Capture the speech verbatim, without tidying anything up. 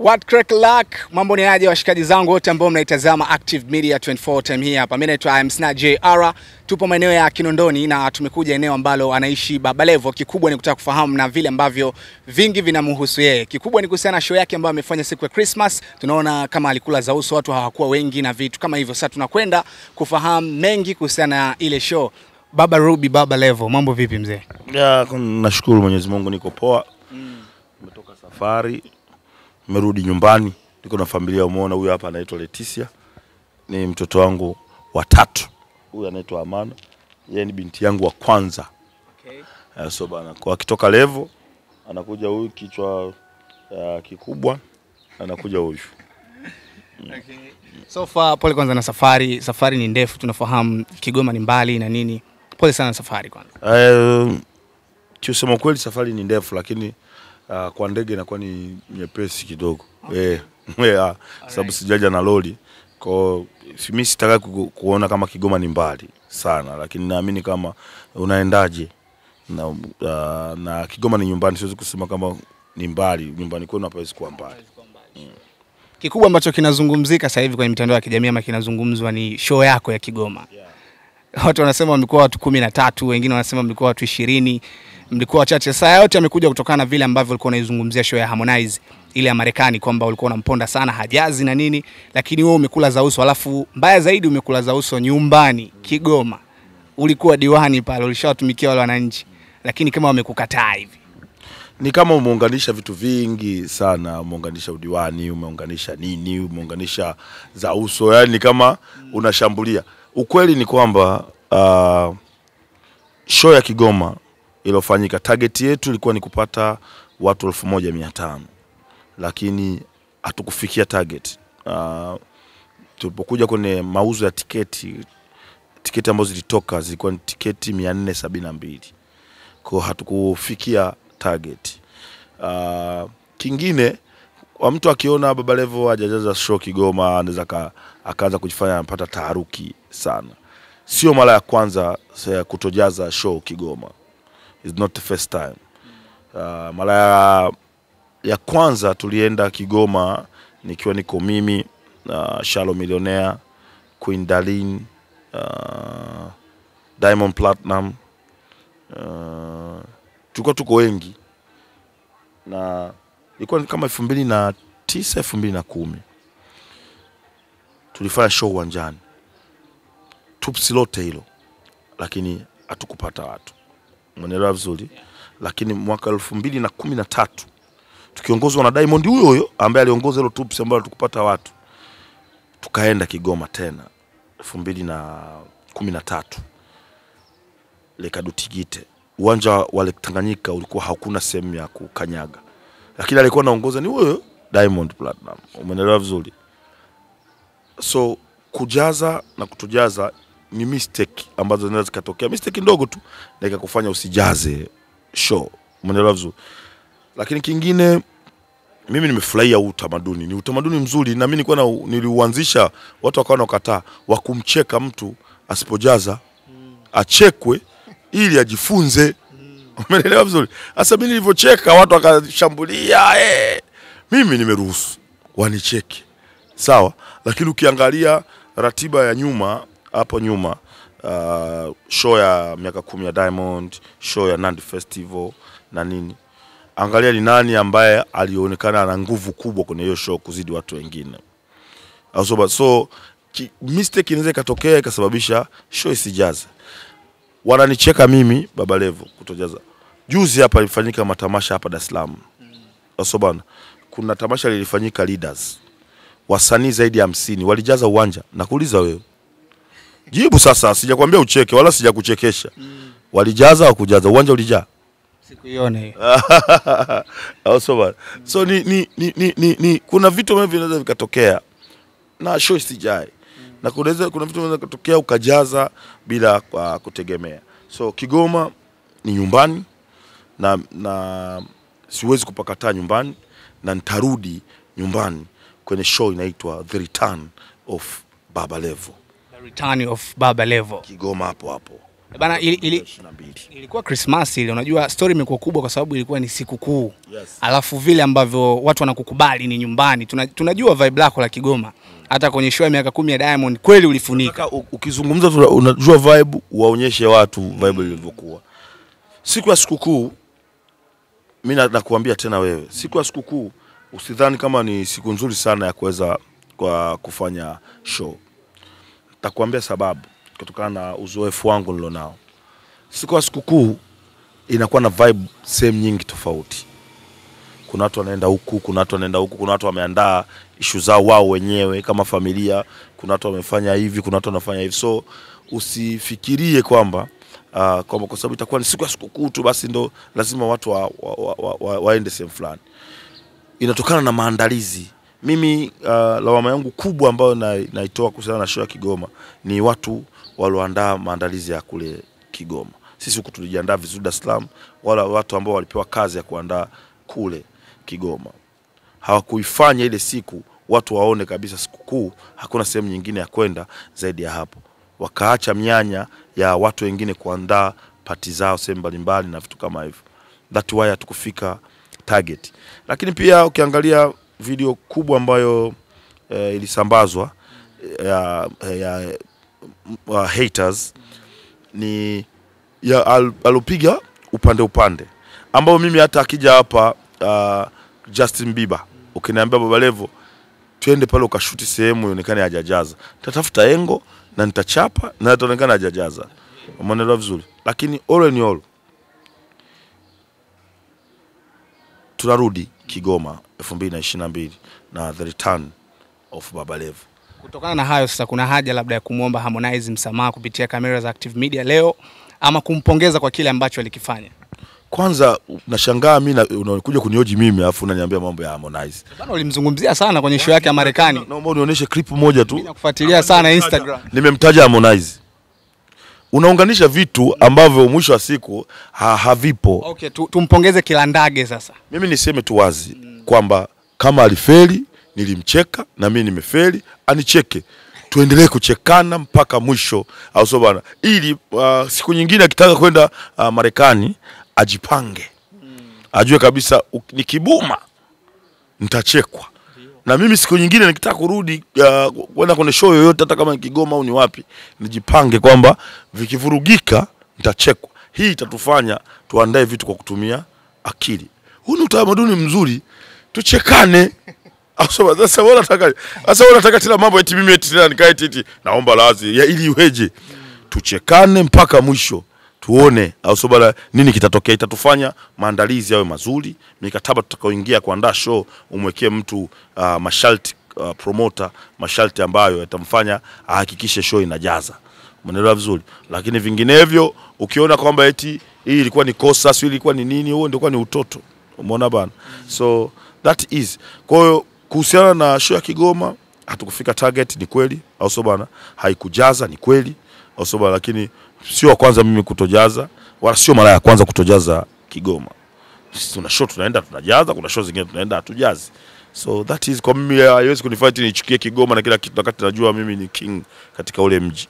What crack luck, mambo ni aje washikaji zangu wote ambao mnaitazama Active Media twenty four time hii hapa. Mimi naitwa I M S na J R. Tupo maeneo ya Kinondoni na tumekuja eneo ambalo anaishi Baba Levo. Kikubwa ni kutaka kufahamu na vile ambavyo vingi vinamhusu yeye. Kikubwa ni kuhusiana na show yake ambayo amefanya siku ya Christmas. Tunaona kama alikula za uso, watu hawakuwa wengi na vitu kama hivyo. Sasa tunakwenda kufahamu mengi kuhusiana na ile show. Baba Ruby, Baba Levo, mambo vipi mzee? Ya, nashukuru Mwenyezi Mungu niko poa. Nimetoka mm. safari. Merudi nyumbani, niko na familia. Umeona huyu hapa anaitwa Leticia, ni mtoto wangu wa tatu. Huyu anaitwa Amano, yeye ni binti yangu wa kwanza. Okay. Uh, so bana, kwa kitoka Levo anakuja huyu kichwa uh, kikubwa, anakuja huyu. Okay. So far pole kwanza na safari, safari ni ndefu, tunafahamu Kigoma ni mbali na nini. Pole sana safari kwanza. Eh, uh, tuseme kweli safari ni ndefu, lakini Uh, kwa ndege inakuwa ni nyepesi kidogo. Eh, eh sababu sijaja na lori. Kwa mimi sitaka ku, kuona kama Kigoma ni mbali sana, lakini naamini kama unaendaje na uh, na Kigoma ni nyumbani, siwezi kusema kama ni mbali. Nyumbani kwenu hapa hizi kwa mbali. Mm. Kikubwa ambacho kinazungumzika sasa hivi kwenye mitandao ya kijamii ama kinazungumzwa ni show yako ya Kigoma. Yeah. Watu wanasema mlikuwa watu kumi na tatu, wengine wanasema mlikuwa watu ishirini. Mlikuwa wachache. Saa yote amekuja kutokana vile ambavyo ulikuwa unaizungumzia show ya Harmonize ile ya Marekani, kwamba ulikuwa unamponda sana hajazi na nini, lakini wewe umekula za uso, alafu mbaya zaidi umekula za uso nyumbani Kigoma. Ulikuwa diwani pale, ulishawatumikia wale wananchi, lakini kama wamekukataa hivi. Ni kama umeunganisha vitu vingi sana, umeunganisha udiwani, umeunganisha nini, umeunganisha za uso, yani kama unashambulia. Ukweli ni kwamba uh, show ya Kigoma ilofanyika, target yetu ilikuwa ni kupata watu elfu moja mia tano, lakini hatukufikia target. Uh, tulipokuja kwenye mauzo ya tiketi, tiketi ambazo zilitoka zilikuwa ni tiketi mia nne sabini na mbili. Kwa hatukufikia target. Uh, kingine wa mtu akiona Baba Levo hajajaza show Kigoma anaweza akaanza kujifanya anapata taharuki sana. Sio mara ya kwanza kutojaza show Kigoma. It's not the first time. Uh, mara ya, ya kwanza tulienda Kigoma nikiwa niko mimi, uh, Shallow Millionaire, Queen Darlene, uh, Diamond Platinumz. Uh, tulikuwa tuko wengi. Na ilikuwa kama elfu mbili na tisa, elfu mbili na kumi. Tulifanya show uwanjani. Tupsi lote hilo. Lakini hatukupata watu. Mwenelewa vizuri, yeah. Lakini mwaka elfu mbili na kumi na tatu tukiongozwa na Diamond huyo huyo ambaye aliongoza hilo troops ambao tukupata watu, tukaenda Kigoma tena elfu mbili na kumi na tatu Lekadutigite. Uwanja wa Tanganyika ulikuwa hakuna sehemu ya kukanyaga, lakini alikuwa anaongoza ni huyo Diamond Platinum. Mwenelewa vizuri. So kujaza na kutujaza ni mistake ambazo zinaweza zikatokea. Mistake ndogo tu na ikakufanya usijaze show. Mwenelewa vizuri. Lakini kingine mimi nimefurahia huu utamaduni. Ni utamaduni mzuri na mimi nilikuwa na niliuanzisha, watu wakaona wakataa, wa kumcheka mtu asipojaza, achekwe ili ajifunze. Mwenelewa vizuri. Sasa mimi nilivyocheka watu wakashambulia, eh. Mimi nimeruhusu wanicheke. Sawa? Lakini ukiangalia ratiba ya nyuma hapo nyuma, uh, show ya miaka kumi ya Diamond, show ya Nandi Festival na nini, angalia ni nani ambaye alionekana ana nguvu kubwa kwenye hiyo show kuzidi watu wengine. Asoba, so ki, mistake inaweza ikatokea ikasababisha show isijaza. Wananicheka mimi Baba Levo kutojaza. Juzi hapa ilifanyika matamasha hapa Dar es Salaam. Asoba, kuna tamasha lilifanyika Leaders. Wasanii zaidi ya hamsini walijaza uwanja. Nakuuliza wewe, jibu sasa, sijakwambia ucheke wala sijakuchekesha. Mm. Walijaza au kujaza uwanja ulijaa? Sikuiona hiyo. Also so ni ni, ni ni ni kuna vitu ambavyo vinaweza vikatokea na show sijae. Mm. Na kunaweza kuna vitu vinaweza kutokea ukajaza bila uh, kutegemea. So Kigoma ni nyumbani na na siwezi kupakataa nyumbani na nitarudi nyumbani kwenye show inaitwa The Return of Baba Levo. Return of Baba Levo. Kigoma hapo hapo. Bana ili, ili, ilikuwa Christmas ile, unajua story imekuwa kubwa kwa sababu ilikuwa ni siku kuu. Yes. Alafu vile ambavyo watu wanakukubali ni nyumbani. Tuna, tunajua vibe lako la Kigoma. Hata kwenye show ya miaka kumi ya Diamond kweli ulifunika. Ukizungumza unajua vibe, waonyeshe watu vibe ilivyokuwa. Siku ya siku kuu, mimi nakuambia tena wewe, siku ya siku kuu usidhani kama ni siku nzuri sana ya kuweza kwa kufanya show. Nitakwambia sababu. Kutokana na uzoefu wangu nilionao. Siku ya sikukuu inakuwa na vibe same nyingi tofauti. Kuna watu wanaenda huku, kuna watu wanaenda huku, kuna watu wameandaa issue zao wao wenyewe kama familia, kuna watu wamefanya hivi, kuna watu wanafanya hivi. So usifikirie kwamba uh, kwamba kwa sababu itakuwa ni siku ya sikukuu tu basi ndo lazima watu waende wa, wa, wa, wa, wa same fulani. Inatokana na maandalizi. Mimi uh, lawama yangu kubwa ambayo naitoa kuhusiana na show ya Kigoma ni watu walioandaa maandalizi ya kule Kigoma. Sisi huku tulijiandaa vizuri Dar es Salaam, wala watu ambao walipewa kazi ya kuandaa kule Kigoma hawakuifanya ile siku watu waone kabisa sikukuu hakuna sehemu nyingine ya kwenda zaidi ya hapo. Wakaacha mianya ya watu wengine kuandaa pati zao sehemu mbalimbali na vitu kama hivyo. That's why hatukufika target. Lakini pia ukiangalia video kubwa ambayo eh, ilisambazwa ya, ya uh, haters ni ya al, alupiga upande upande ambao mimi hata akija hapa uh, Justin Bieber ukiniambia Baba Levo twende pale ukashuti sehemu ionekane hajajaza, nitatafuta engo na nitachapa na itaonekana hajajaza. Umeona vizuri. Lakini all in all tunarudi Kigoma elfu mbili na ishirini na mbili na The Return of Baba Levo. Kutokana na hayo sasa kuna haja labda ya kumuomba Harmonize msamaha kupitia kamera za Active Media leo ama kumpongeza kwa kile ambacho alikifanya. Kwanza nashangaa mimi unakuja kunioji mimi afu unaniambia mambo ya Harmonize. Bana ulimzungumzia sana kwenye show yake ya Marekani. Naomba unionyeshe clip moja tu. Ninakufuatilia sana Instagram. Nimemtaja Harmonize. Unaunganisha vitu ambavyo mwisho wa siku ha, havipo. Okay, tu, tumpongeze Kilandage sasa. Mimi niseme tu wazi mm. kwamba kama alifeli nilimcheka na mimi nimefeli, anicheke. Tuendelee kuchekana mpaka mwisho au sio bana? Ili uh, siku nyingine akitaka kwenda uh, Marekani ajipange. Mm. Ajue kabisa nikibuma nitachekwa. Na mimi siku nyingine nikitaka kurudi kwenda uh, kwenye show yoyote hata kama Kigoma au ni wapi, nijipange kwamba vikivurugika nitachekwa. Hii itatufanya tuandae vitu kwa kutumia akili. Huu ni utamaduni mzuri, tuchekane. Aso sasa wala nataka sasa wala nataka tena mambo eti mimi eti tena nikae eti naomba lazi ya ili iweje. Tuchekane mpaka mwisho. Tuone au sobala nini kitatokea. Itatufanya maandalizi yawe mazuri, mikataba tutakaoingia kuandaa show umwekee mtu uh, masharti uh, promoter masharti ambayo yatamfanya ahakikishe show inajaza. Umeelewa vizuri. Lakini vinginevyo ukiona kwamba eti hii ilikuwa ni kosa sio ilikuwa ni nini, huo ndio kwa ni utoto. Umeona bana. So that is kwa hiyo kuhusiana na show ya Kigoma hatukufika target ni kweli au sio bana, haikujaza ni kweli au sio bana, lakini sio kwanza mimi kutojaza wala sio mara ya kwanza kutojaza Kigoma. Sisi tuna show tunaenda tunajaza, kuna show zingine tunaenda hatujazi. So that is kwa mimi haiwezi kunifight nichukie Kigoma na kila kitu wakati najua mimi ni king katika ule mji.